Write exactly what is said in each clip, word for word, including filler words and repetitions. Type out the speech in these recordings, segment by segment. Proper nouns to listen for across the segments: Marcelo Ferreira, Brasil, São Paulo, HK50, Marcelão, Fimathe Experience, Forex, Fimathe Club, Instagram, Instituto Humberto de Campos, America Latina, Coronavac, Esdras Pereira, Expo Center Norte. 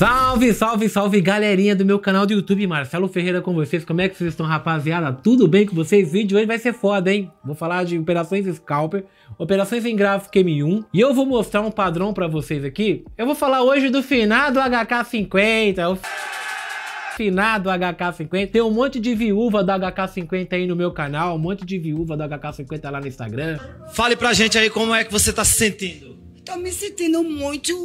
Salve, salve, salve galerinha do meu canal do YouTube, Marcelo Ferreira com vocês. Como é que vocês estão, rapaziada? Tudo bem com vocês? O vídeo de hoje vai ser foda, hein? Vou falar de operações Scalper, operações em gráfico M um, e eu vou mostrar um padrão pra vocês aqui. Eu vou falar hoje do finado H K cinquenta, o... finado H K cinquenta, tem um monte de viúva da H K cinquenta aí no meu canal, um monte de viúva da H K cinquenta lá no Instagram. Fale pra gente aí como é que você tá se sentindo. Tô me sentindo muito,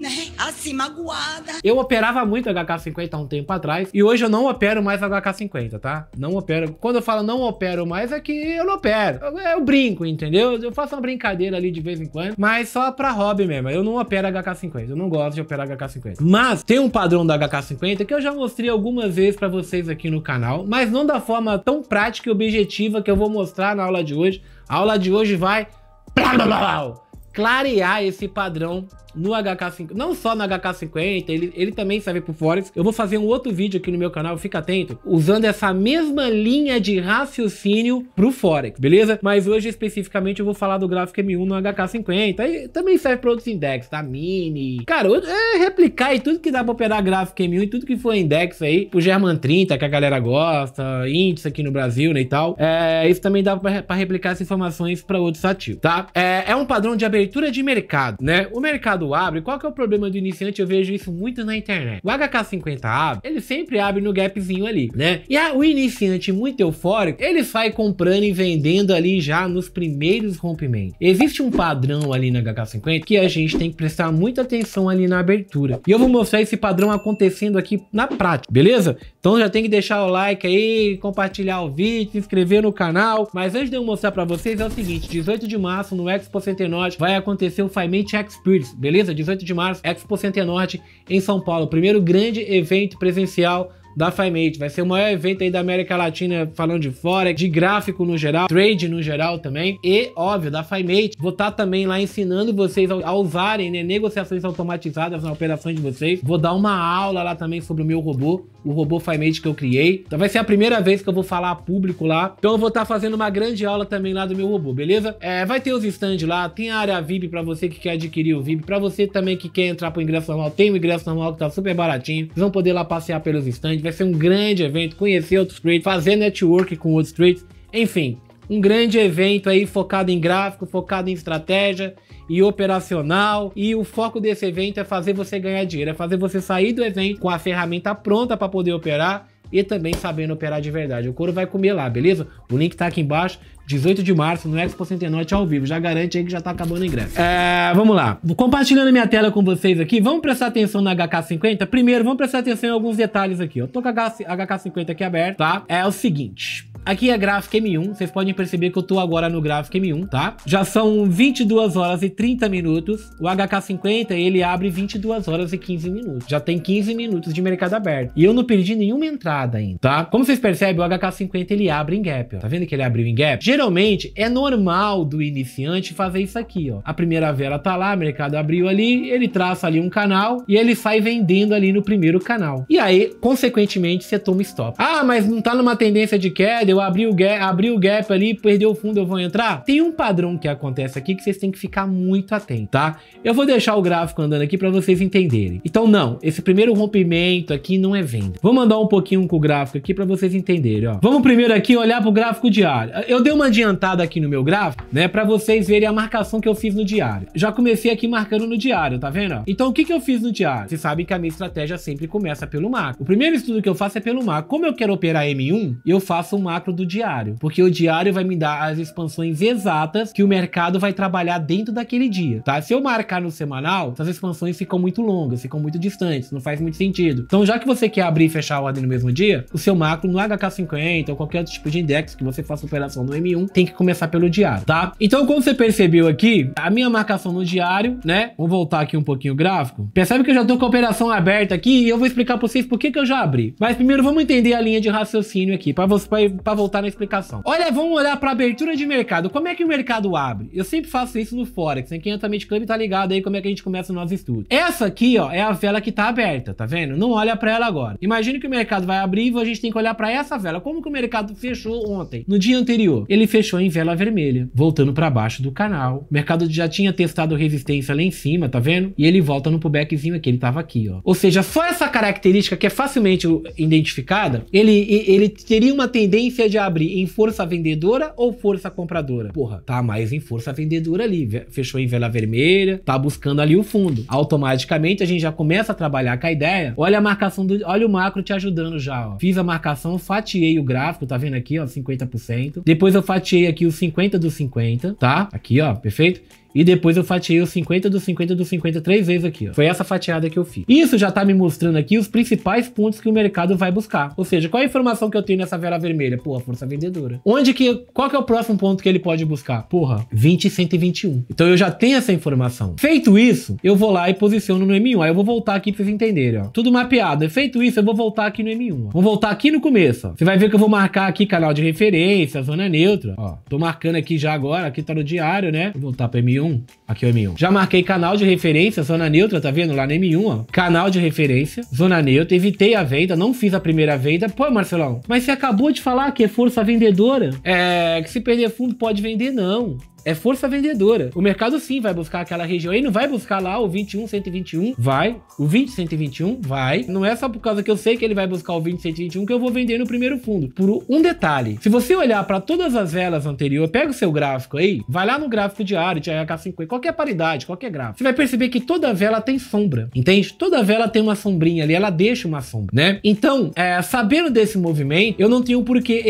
né, assim, magoada. Eu operava muito H K cinquenta há um tempo atrás e hoje eu não opero mais H K cinquenta, tá? Não opero. Quando eu falo não opero mais é que eu não opero. Eu, eu brinco, entendeu? Eu faço uma brincadeira ali de vez em quando, mas só pra hobby mesmo. Eu não opero H K cinquenta, eu não gosto de operar H K cinquenta. Mas tem um padrão da H K cinquenta que eu já mostrei algumas vezes pra vocês aqui no canal, mas não da forma tão prática e objetiva que eu vou mostrar na aula de hoje. A aula de hoje vai... Blá, blá, blá, blá. Clarear esse padrão no H K cinquenta, não só no H K cinquenta, ele, ele também serve pro Forex. Eu vou fazer um outro vídeo aqui no meu canal, fica atento, usando essa mesma linha de raciocínio pro Forex, beleza? Mas hoje especificamente eu vou falar do gráfico M um no H K cinquenta, e também serve para outros index, tá? Mini, cara, é replicar e tudo que dá pra operar gráfico M um e tudo que for index aí, pro German trinta que a galera gosta, índice aqui no Brasil, né, e tal. É, isso também dá pra replicar essas informações para outros ativos, tá? É, é um padrão de abertura Abertura de mercado, né? O mercado abre, qual que é o problema do iniciante? Eu vejo isso muito na internet. O H K cinquenta abre, ele sempre abre no gapzinho ali, né? E a, o iniciante muito eufórico, ele sai comprando e vendendo ali já nos primeiros rompimentos. Existe um padrão ali na H K cinquenta que a gente tem que prestar muita atenção ali na abertura. E eu vou mostrar esse padrão acontecendo aqui na prática, beleza? Então já tem que deixar o like aí, compartilhar o vídeo, se inscrever no canal. Mas antes de eu mostrar pra vocês é o seguinte, dezoito de março no Expo Center Norte vai aconteceu o Fimathe Experience, beleza? dezoito de março, Expo Center Norte em São Paulo, primeiro grande evento presencial da Fimathe, vai ser o maior evento aí da América Latina, falando de Forex, de gráfico no geral, trade no geral também, e óbvio, da Fimathe, vou estar também lá ensinando vocês a usarem, né, negociações automatizadas na operação de vocês, vou dar uma aula lá também sobre o meu robô, o robô Fimathe que eu criei, então vai ser a primeira vez que eu vou falar a público lá, então eu vou estar fazendo uma grande aula também lá do meu robô, beleza? É, vai ter os stands lá, tem a área V I P pra você que quer adquirir o V I P, pra você também que quer entrar pro ingresso normal, tem o ingresso normal que tá super baratinho, vocês vão poder lá passear pelos stands. Vai ser um grande evento, conhecer outros trades, fazer network com outros trades, enfim, um grande evento aí focado em gráfico, focado em estratégia e operacional, e o foco desse evento é fazer você ganhar dinheiro, é fazer você sair do evento com a ferramenta pronta para poder operar e também sabendo operar de verdade. O couro vai comer lá, beleza? O link tá aqui embaixo, dezoito de março, no Expo Center Norte ao vivo. Já garante aí que já tá acabando o ingresso. É, vamos lá. Compartilhando minha tela com vocês aqui, vamos prestar atenção na H K cinquenta? Primeiro, vamos prestar atenção em alguns detalhes aqui. Eu tô com a H K cinquenta aqui aberta, tá? É o seguinte... Aqui é gráfico M um, vocês podem perceber que eu tô agora no gráfico M um, tá? Já são vinte e duas horas e trinta minutos, o H K cinquenta ele abre vinte e duas horas e quinze minutos, já tem quinze minutos de mercado aberto, e eu não perdi nenhuma entrada ainda, tá? Como vocês percebem, o H K cinquenta ele abre em gap, ó, tá vendo que ele abriu em gap? Geralmente é normal do iniciante fazer isso aqui, ó, a primeira vela tá lá, o mercado abriu ali, ele traça ali um canal, e ele sai vendendo ali no primeiro canal, e aí, consequentemente, você toma stop. Ah, mas não tá numa tendência de queda, eu abri o gap, abri o gap ali, perdeu o fundo, eu vou entrar? Tem um padrão que acontece aqui que vocês têm que ficar muito atento, tá? Eu vou deixar o gráfico andando aqui para vocês entenderem. Então não, esse primeiro rompimento aqui não é venda. Vou mandar um pouquinho com o gráfico aqui para vocês entenderem, ó. Vamos primeiro aqui olhar pro gráfico diário. Eu dei uma adiantada aqui no meu gráfico, né, para vocês verem a marcação que eu fiz no diário. Já comecei aqui marcando no diário, tá vendo, ó? Então o que que eu fiz no diário? Vocês sabem que a minha estratégia sempre começa pelo macro. O primeiro estudo que eu faço é pelo macro. Como eu quero operar M um, eu faço o macro do diário, porque o diário vai me dar as expansões exatas que o mercado vai trabalhar dentro daquele dia, tá? Se eu marcar no semanal, essas expansões ficam muito longas, ficam muito distantes, não faz muito sentido. Então, já que você quer abrir e fechar a ordem no mesmo dia, o seu macro no H K cinquenta ou qualquer outro tipo de index que você faça operação no M um, tem que começar pelo diário, tá? Então, como você percebeu aqui, a minha marcação no diário, né? Vamos voltar aqui um pouquinho o gráfico. Percebe que eu já tô com a operação aberta aqui e eu vou explicar pra vocês por que que eu já abri. Mas primeiro, vamos entender a linha de raciocínio aqui, pra você... Pra para voltar na explicação. Olha, vamos olhar para abertura de mercado. Como é que o mercado abre? Eu sempre faço isso no Forex, né? Quem é Fimathe Club tá ligado aí como é que a gente começa o nosso estudo. Essa aqui, ó, é a vela que tá aberta, tá vendo? Não olha para ela agora. Imagina que o mercado vai abrir e a gente tem que olhar para essa vela. Como que o mercado fechou ontem, no dia anterior? Ele fechou em vela vermelha, voltando para baixo do canal. O mercado já tinha testado resistência lá em cima, tá vendo? E ele volta no pullbackzinho aqui, ele tava aqui, ó. Ou seja, só essa característica que é facilmente identificada, ele, ele teria uma tendência de abrir em força vendedora ou força compradora. Porra, tá mais em força vendedora ali, fechou em vela vermelha, tá buscando ali o fundo. Automaticamente a gente já começa a trabalhar com a ideia. Olha a marcação do, olha o macro te ajudando já, ó. Fiz a marcação, fatiei o gráfico, tá vendo aqui, ó, cinquenta por cento. Depois eu fatiei aqui os cinquenta dos cinquenta, tá? Aqui, ó, perfeito? E depois eu fatiei os cinquenta do cinquenta do cinquenta três vezes aqui, ó. Foi essa fatiada que eu fiz. Isso já tá me mostrando aqui os principais pontos que o mercado vai buscar. Ou seja, qual é a informação que eu tenho nessa vela vermelha? Porra, força vendedora. Onde que... Qual que é o próximo ponto que ele pode buscar? Porra, vinte e cento e vinte e um. Então eu já tenho essa informação. Feito isso, eu vou lá e posiciono no M um. Aí eu vou voltar aqui pra vocês entenderem, ó. Tudo mapeado. Feito isso, eu vou voltar aqui no M um, ó. Vou voltar aqui no começo, ó. Você vai ver que eu vou marcar aqui canal de referência, zona neutra, ó. Tô marcando aqui já agora. Aqui tá no diário, né? Vou voltar pra M um. Aqui é o M um. Já marquei canal de referência, zona neutra, tá vendo? Lá no M um, ó. Canal de referência, zona neutra, evitei a venda, não fiz a primeira venda. Pô, Marcelão, mas você acabou de falar que é força vendedora. É, que se perder fundo pode vender, não. É força vendedora. O mercado sim vai buscar aquela região. Ele não vai buscar lá o vinte e um, cento e vinte e um? Vai. O vinte, cento e vinte e um? Vai. Não é só por causa que eu sei que ele vai buscar o vinte, cento e vinte e um que eu vou vender no primeiro fundo. Por um detalhe. Se você olhar para todas as velas anteriores, pega o seu gráfico aí, vai lá no gráfico diário, de H K cinquenta, qualquer paridade, qualquer gráfico. Você vai perceber que toda vela tem sombra. Entende? Toda vela tem uma sombrinha ali, ela deixa uma sombra, né? Então, é, sabendo desse movimento, eu não tenho por que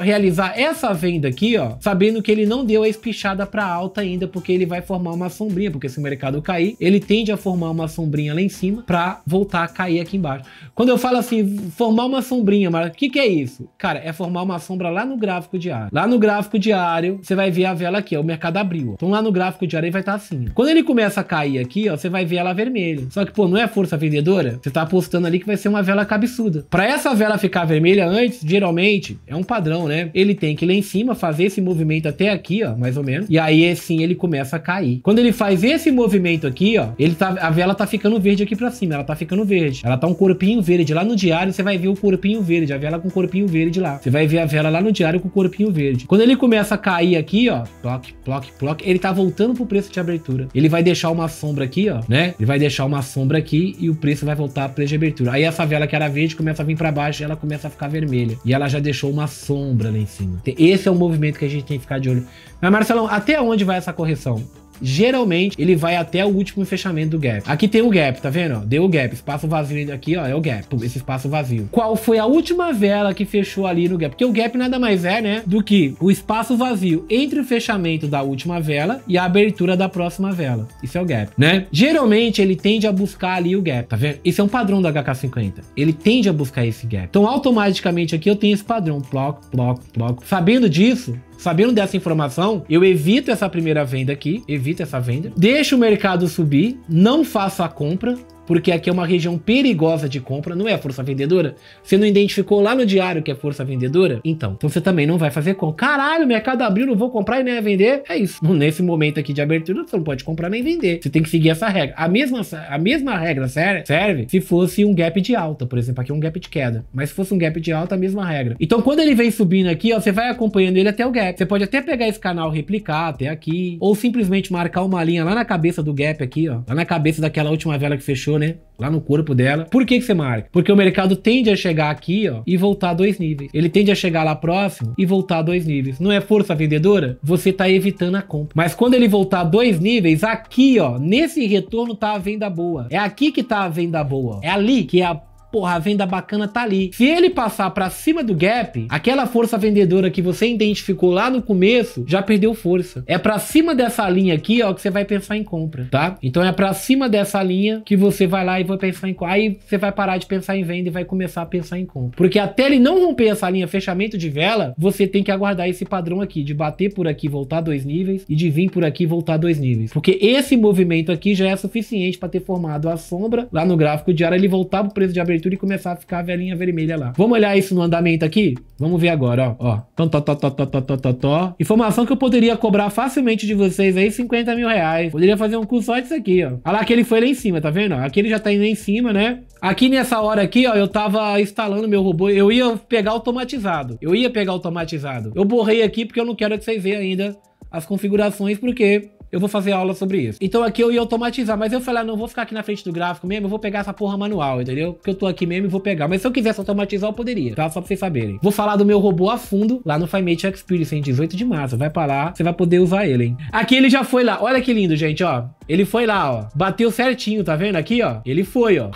realizar essa venda aqui, ó, sabendo que ele não deu a espichada para alta ainda, porque ele vai formar uma sombrinha, porque se o mercado cair, ele tende a formar uma sombrinha lá em cima para voltar a cair aqui embaixo. Quando eu falo assim, formar uma sombrinha, mas o que que é isso? Cara, é formar uma sombra lá no gráfico diário. Lá no gráfico diário, você vai ver a vela aqui, ó, o mercado abriu. Ó. Então lá no gráfico diário ele vai estar tá assim. Ó. Quando ele começa a cair aqui, ó, você vai ver ela vermelha. Só que, pô, não é força vendedora? Você tá apostando ali que vai ser uma vela cabeçuda. Para essa vela ficar vermelha antes, geralmente, é um padrão, né? Ele tem que ir lá em cima, fazer esse movimento até aqui, ó, mais ou menos, e aí assim ele começa a cair. Quando ele faz esse movimento aqui, ó, ele tá, a vela tá ficando verde aqui pra cima, ela tá ficando verde, ela tá um corpinho verde. Lá no diário você vai ver o corpinho verde, a vela com corpinho verde lá, você vai ver a vela lá no diário com corpinho verde. Quando ele começa a cair aqui, ó, ploc, ploc, ploc, ele tá voltando pro preço de abertura, ele vai deixar uma sombra aqui, ó, né, ele vai deixar uma sombra aqui e o preço vai voltar pro preço de abertura. Aí essa vela que era verde começa a vir pra baixo e ela começa a ficar vermelha, e ela já deixou uma sombra lá em cima. Esse é o movimento que a gente tem que ficar de olho. Mas Marcelo, até onde vai essa correção? Geralmente ele vai até o último fechamento do gap. Aqui tem o gap, tá vendo? Deu o gap, espaço vazio aqui, ó, é o gap. Pum, esse espaço vazio. Qual foi a última vela que fechou ali no gap? Porque o gap nada mais é, né, do que o espaço vazio entre o fechamento da última vela e a abertura da próxima vela. Isso é o gap, né? Geralmente ele tende a buscar ali o gap, tá vendo? Esse é um padrão da H K cinquenta. Ele tende a buscar esse gap. Então automaticamente aqui eu tenho esse padrão, bloco, bloco, bloco. Sabendo disso, sabendo dessa informação, eu evito essa primeira venda aqui, evito essa venda, deixo o mercado subir, não faço a compra, porque aqui é uma região perigosa de compra, não é a força vendedora? Você não identificou lá no diário que é força vendedora? Então, então você também não vai fazer compra. Caralho, o mercado abriu, não vou comprar e nem vender. É isso. Nesse momento aqui de abertura, você não pode comprar nem vender. Você tem que seguir essa regra. A mesma, a mesma regra serve, serve se fosse um gap de alta, por exemplo. Aqui é um gap de queda. Mas se fosse um gap de alta, a mesma regra. Então, quando ele vem subindo aqui, ó, você vai acompanhando ele até o gap. Você pode até pegar esse canal, replicar até aqui, ou simplesmente marcar uma linha lá na cabeça do gap aqui, ó. Lá na cabeça daquela última vela que fechou, né? Lá no corpo dela. Por que que você marca? Porque o mercado tende a chegar aqui, ó, e voltar a dois níveis. Ele tende a chegar lá próximo e voltar a dois níveis. Não é força vendedora? Você tá evitando a compra. Mas quando ele voltar a dois níveis, aqui, ó, nesse retorno tá a venda boa. É aqui que tá a venda boa. É ali que é a porra, a venda bacana tá ali. Se ele passar pra cima do gap, aquela força vendedora que você identificou lá no começo, já perdeu força. É pra cima dessa linha aqui, ó, que você vai pensar em compra, tá? Então é pra cima dessa linha que você vai lá e vai pensar em compra. Aí você vai parar de pensar em venda e vai começar a pensar em compra. Porque até ele não romper essa linha fechamento de vela, você tem que aguardar esse padrão aqui, de bater por aqui, voltar dois níveis, e de vir por aqui, voltar dois níveis. Porque esse movimento aqui já é suficiente pra ter formado a sombra lá no gráfico diário, ele voltar pro preço de abertura prefeitura e começar a ficar a velhinha vermelha lá. Vamos olhar isso no andamento aqui? Vamos ver agora, ó. ó. Tó, tó, tó, tó, tó, tó, tó, tó. Informação que eu poderia cobrar facilmente de vocês aí, cinquenta mil reais. Poderia fazer um curso só disso aqui, ó. Olha lá, aquele foi lá em cima, tá vendo? Aquele já tá indo lá em cima, né? Aqui nessa hora aqui, ó, eu tava instalando meu robô. Eu ia pegar automatizado. Eu ia pegar automatizado. Eu borrei aqui porque eu não quero que vocês vejam ainda as configurações, porque eu vou fazer aula sobre isso. Então aqui eu ia automatizar, mas eu falei, ah, não, vou ficar aqui na frente do gráfico mesmo, eu vou pegar essa porra manual, entendeu? Porque eu tô aqui mesmo e vou pegar. Mas se eu quisesse automatizar, eu poderia, tá? Só pra vocês saberem. Vou falar do meu robô a fundo lá no Fimathe Experience, em dezoito de março. Vai pra lá, você vai poder usar ele, hein? Aqui ele já foi lá. Olha que lindo, gente, ó. Ele foi lá, ó. Bateu certinho, tá vendo aqui, ó? Ele foi, ó.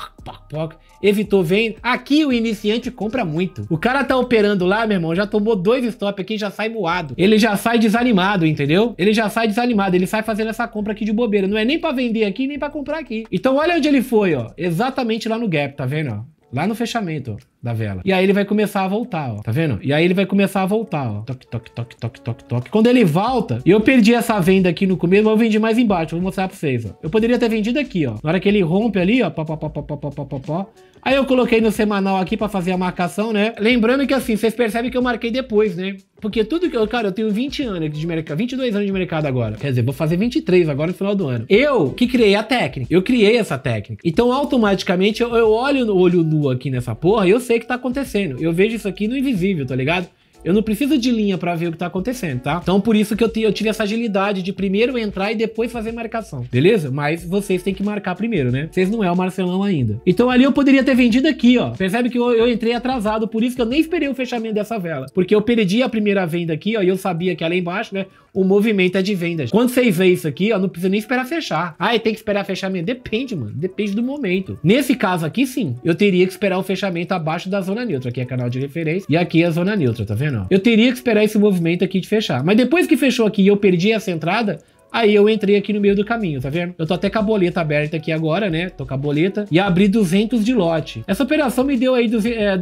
Evitou, vem. Aqui o iniciante compra muito. O cara tá operando lá, meu irmão, já tomou dois stop aqui, já sai moado. Ele já sai desanimado, entendeu? Ele já sai desanimado, ele sai fazendo essa compra aqui de bobeira. Não é nem pra vender aqui, nem pra comprar aqui. Então olha onde ele foi, ó. Exatamente lá no gap, tá vendo, ó? Lá no fechamento, ó, da vela. E aí ele vai começar a voltar, ó. Tá vendo? E aí ele vai começar a voltar, ó. Toque, toque, toque, toque, toque, toque. Quando ele volta, e eu perdi essa venda aqui no começo, mas eu vendi mais embaixo. Vou mostrar pra vocês, ó. Eu poderia ter vendido aqui, ó. Na hora que ele rompe ali, ó. Pó, pó, pó, pó, pó, pó, pó, pó. Aí eu coloquei no semanal aqui pra fazer a marcação, né? Lembrando que assim, vocês percebem que eu marquei depois, né? Porque tudo que eu... Cara, eu tenho vinte anos de mercado, vinte e dois anos de mercado agora. Quer dizer, vou fazer vinte e três agora no final do ano. Eu que criei a técnica. Eu criei essa técnica. Então, automaticamente, eu, eu olho no olho nu aqui nessa porra e eu sei o que tá acontecendo. Eu vejo isso aqui no invisível, tá ligado? Eu não preciso de linha pra ver o que tá acontecendo, tá? Então, por isso que eu, te, eu tive essa agilidade de primeiro entrar e depois fazer marcação, beleza? Mas vocês têm que marcar primeiro, né? Vocês não é o Marcelão ainda. Então, ali eu poderia ter vendido aqui, ó. Percebe que eu, eu entrei atrasado, por isso que eu nem esperei o fechamento dessa vela. Porque eu perdi a primeira venda aqui, ó, e eu sabia que lá embaixo, né, o movimento é de vendas. Quando vocês veem isso aqui, ó, não precisa nem esperar fechar. Ah, tem que esperar fechamento? Depende, mano. Depende do momento. Nesse caso aqui, sim. Eu teria que esperar o fechamento abaixo da zona neutra. Aqui é canal de referência e aqui é a zona neutra, tá vendo? Eu teria que esperar esse movimento aqui de fechar. Mas depois que fechou aqui e eu perdi essa entrada, aí eu entrei aqui no meio do caminho, tá vendo? Eu tô até com a boleta aberta aqui agora, né? Tô com a boleta e abri duzentos de lote. Essa operação me deu aí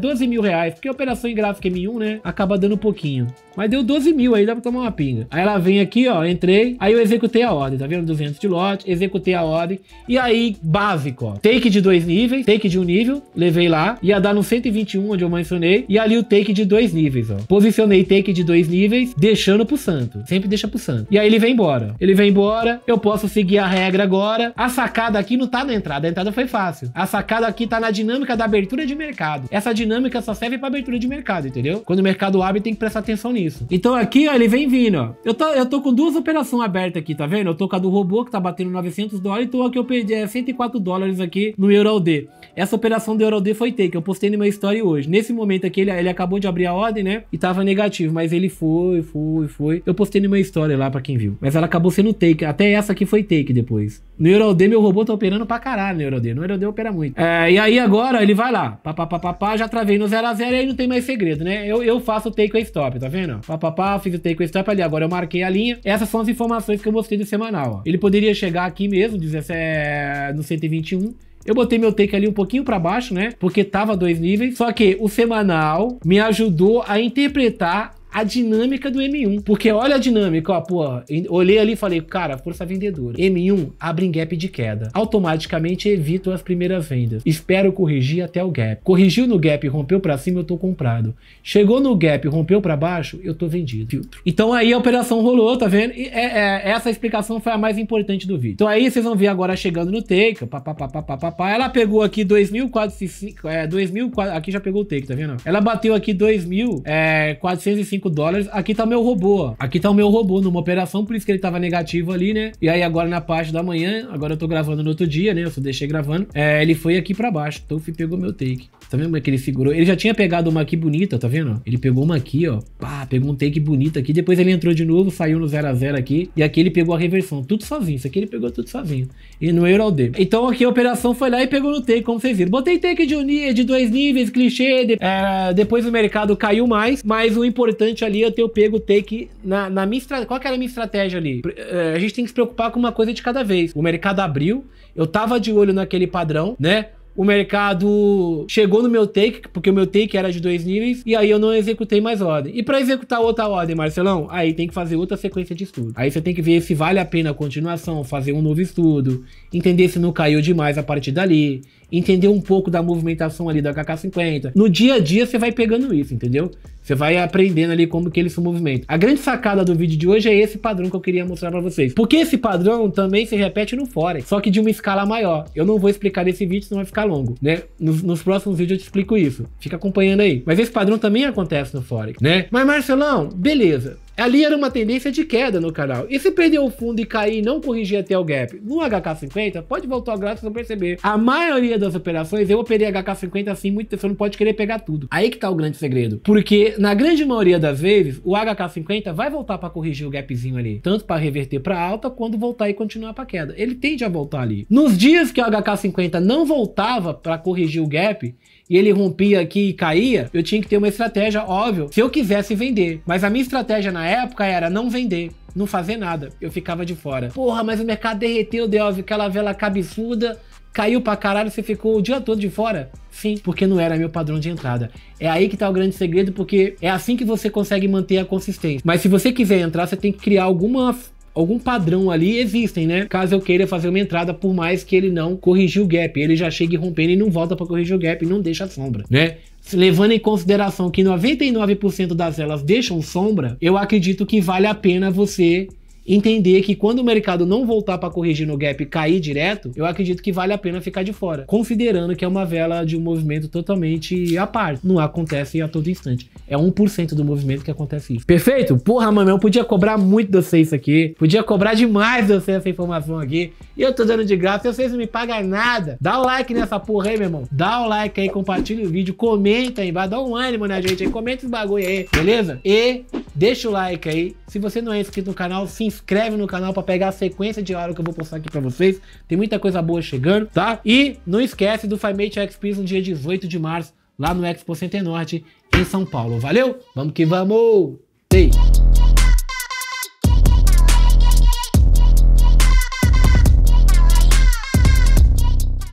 doze mil reais, porque a operação em gráfico M um, né? Acaba dando um pouquinho. Mas deu doze mil aí, dá pra tomar uma pinga. Aí ela vem aqui, ó, entrei, aí eu executei a ordem, tá vendo? duzentos de lote, executei a ordem. E aí, básico, ó, take de dois níveis, take de um nível, levei lá. Ia dar no cento e vinte e um, onde eu mencionei. E ali o take de dois níveis, ó. Posicionei take de dois níveis, deixando pro santo. Sempre deixa pro santo. E aí ele vem embora. Ele vem embora, eu posso seguir a regra agora. A sacada aqui não tá na entrada, a entrada foi fácil. A sacada aqui tá na dinâmica da abertura de mercado. Essa dinâmica só serve pra abertura de mercado, entendeu? Quando o mercado abre, tem que prestar atenção nisso. Então aqui, ó, ele vem vindo, ó. Eu tô, eu tô com duas operações abertas aqui, tá vendo? Eu tô com a do robô, que tá batendo novecentos dólares, e tô aqui, eu perdi é, cento e quatro dólares aqui no E U R/U S D. Essa operação do E U R/U S D foi take, eu postei no meu story hoje. Nesse momento aqui, ele, ele acabou de abrir a ordem, né? E tava negativo, mas ele foi, foi, foi. Eu postei no meu story lá pra quem viu. Mas ela acabou sendo take, até essa aqui foi take depois. No E U R/U S D meu robô tá operando pra caralho no E U R/U S D, no E U R/U S D opera muito. É, e aí agora ele vai lá, pá, pá, pá, pá, pá, já travei no zero a zero e aí não tem mais segredo, né? Eu, eu faço o take e stop, tá vendo? Pá, pá, pá, fiz o take e stop ali, agora eu marquei a linha. Essas são as informações que eu mostrei do semanal, ó. Ele poderia chegar aqui mesmo, dezessete, no cento e vinte e um. Eu botei meu take ali um pouquinho pra baixo, né? Porque tava dois níveis, só que o semanal me ajudou a interpretar a dinâmica do M um, porque olha a dinâmica, ó, pô, olhei ali e falei, cara, força vendedora, M um abre em gap de queda, automaticamente evito as primeiras vendas, espero corrigir até o gap, corrigiu no gap, rompeu pra cima, eu tô comprado, chegou no gap, rompeu pra baixo, eu tô vendido, filtro. Então aí a operação rolou, tá vendo? E é, é, essa explicação foi a mais importante do vídeo. Então aí vocês vão ver agora chegando no take, papapá, ela pegou aqui dois mil e quatrocentos e cinco, é, dois mil, aqui já pegou o take, tá vendo? Ela bateu aqui dois mil quatrocentos e cinco, dólares, aqui tá o meu robô, ó. Aqui tá o meu robô numa operação, por isso que ele tava negativo ali, né? E aí agora na parte da manhã, agora eu tô gravando no outro dia, né? Eu só deixei gravando. É, ele foi aqui pra baixo, então pegou meu take. Tá vendo como é que ele segurou? Ele já tinha pegado uma aqui bonita, tá vendo? Ele pegou uma aqui, ó. Pá, pegou um take bonito aqui, depois ele entrou de novo, saiu no zero a zero aqui, e aqui ele pegou a reversão, tudo sozinho. Isso aqui ele pegou tudo sozinho. E no E U R/U S D. Então aqui a operação foi lá e pegou no take, como vocês viram. Botei take de, um, de dois níveis, clichê, de, é, depois o mercado caiu mais, mas o importante ali eu tenho pego o take na, na minha estratégia. Qual que era a minha estratégia ali? A gente tem que se preocupar com uma coisa de cada vez. O mercado abriu, eu tava de olho naquele padrão, né? O mercado chegou no meu take, porque o meu take era de dois níveis, e aí eu não executei mais ordem. E para executar outra ordem, Marcelão, aí tem que fazer outra sequência de estudo. Aí você tem que ver se vale a pena a continuação, fazer um novo estudo, entender se não caiu demais a partir dali, entender um pouco da movimentação ali da H K cinquenta. No dia a dia você vai pegando isso, entendeu? Você vai aprendendo ali como que ele se movimenta. A grande sacada do vídeo de hoje é esse padrão que eu queria mostrar para vocês. Porque esse padrão também se repete no Forex, só que de uma escala maior. Eu não vou explicar nesse vídeo, senão vai ficar longo, né? Nos, nos próximos vídeos eu te explico isso. Fica acompanhando aí. Mas esse padrão também acontece no Forex, né? Mas Marcelão, beleza. Ali era uma tendência de queda no canal. E se perder o fundo e cair e não corrigir até o gap no H K cinquenta, pode voltar ao gráfico e perceber. A maioria das operações eu operei H K cinquenta assim, muito, você não pode querer pegar tudo. Aí que tá o grande segredo. Porque na grande maioria das vezes, o H K cinquenta vai voltar para corrigir o gapzinho ali. Tanto para reverter para alta, quando voltar e continuar para queda. Ele tende a voltar ali. Nos dias que o H K cinquenta não voltava para corrigir o gap, e ele rompia aqui e caía, eu tinha que ter uma estratégia, óbvio, se eu quisesse vender. Mas a minha estratégia na época era não vender, não fazer nada. Eu ficava de fora. Porra, mas o mercado derreteu, Deus, aquela vela cabeçuda, caiu pra caralho, você ficou o dia todo de fora? Sim, porque não era meu padrão de entrada. É aí que tá o grande segredo, porque é assim que você consegue manter a consistência. Mas se você quiser entrar, você tem que criar alguma... algum padrão ali, existem, né? Caso eu queira fazer uma entrada, por mais que ele não corrigir o gap, ele já chega rompendo e não volta para corrigir o gap, não deixa sombra, né? Levando em consideração que noventa e nove por cento das elas deixam sombra, eu acredito que vale a pena você entender que quando o mercado não voltar para corrigir no gap e cair direto, eu acredito que vale a pena ficar de fora, considerando que é uma vela de um movimento totalmente à parte. Não acontece a todo instante. É um por cento do movimento que acontece isso. Perfeito? Porra, mano, eu podia cobrar muito de vocês isso aqui. Podia cobrar demais de vocês essa informação aqui. E eu tô dando de graça, vocês não me pagam nada. Dá o like nessa porra aí, meu irmão. Dá o like aí, compartilha o vídeo, comenta aí embaixo, dá um ânimo na gente aí, comenta esse bagulho aí, beleza? E deixa o like aí. Se você não é inscrito no canal, se inscreve. Inscreve no canal para pegar a sequência de aula que eu vou postar aqui para vocês. Tem muita coisa boa chegando, tá? E não esquece do Fimathe Experience no dia dezoito de março, lá no Expo Center Norte, em São Paulo. Valeu? Vamos que vamos!